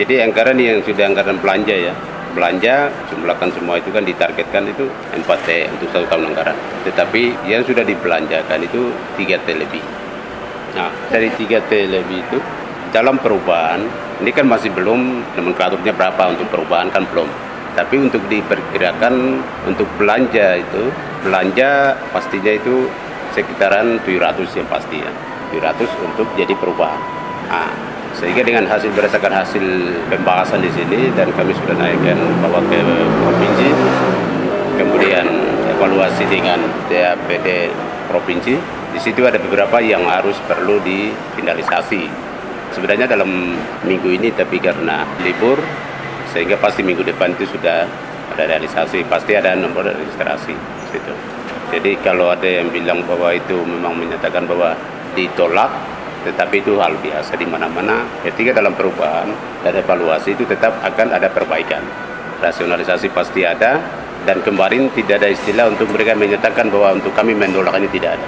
Jadi anggaran yang sudah anggaran belanja ya, belanja jumlahkan semua itu kan ditargetkan itu 4T untuk satu tahun anggaran. Tetapi yang sudah dibelanjakan itu 3T lebih. Nah, dari 3T lebih itu dalam perubahan, ini kan masih belum nomenklaturnya berapa untuk perubahan kan belum. Tapi untuk diperkirakan untuk belanja pastinya itu sekitaran 700 yang pasti ya. 700 untuk jadi perubahan. Nah, sehingga dengan berdasarkan hasil pembahasan di sini dan kami sudah naikkan bawa ke provinsi, kemudian evaluasi dengan TAPD provinsi. Di situ ada beberapa yang harus perlu difinalisasi. Sebenarnya dalam minggu ini, tapi karena libur, sehingga pasti minggu depan itu sudah ada realisasi, pasti ada nomor registrasi gitu. Jadi kalau ada yang bilang bahwa itu memang menyatakan bahwa ditolak, tetapi itu hal biasa di mana-mana. Ketika dalam perubahan dan evaluasi itu tetap akan ada perbaikan, rasionalisasi pasti ada. Dan kemarin tidak ada istilah untuk mereka menyatakan bahwa untuk kami menolaknya, tidak ada.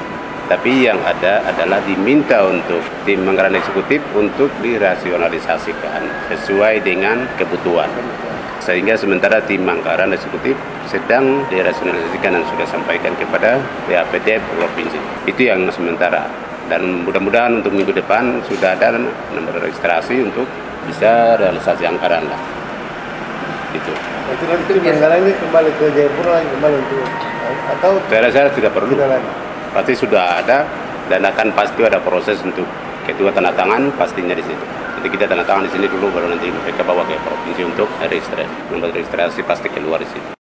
Tapi yang ada adalah diminta untuk tim anggaran eksekutif untuk dirasionalisasikan sesuai dengan kebutuhan. Sehingga sementara tim anggaran eksekutif sedang dirasionalisasikan dan sudah sampaikan kepada TAPD Provinsi. Itu yang sementara. Dan mudah-mudahan untuk minggu depan sudah ada nomor registrasi untuk bisa realisasi anggaran lah. Gitu. Itu nanti tim anggaran ini kembali ke Jayapura lagi kembali untuk atau? Saya tidak perlu. Pasti sudah ada dan akan pasti ada proses untuk ketua tanda tangan pastinya di situ. Jadi kita tanda tangan di sini dulu baru nanti mereka bawa ke provinsi untuk registrasi. Nomor registrasi pasti keluar di situ.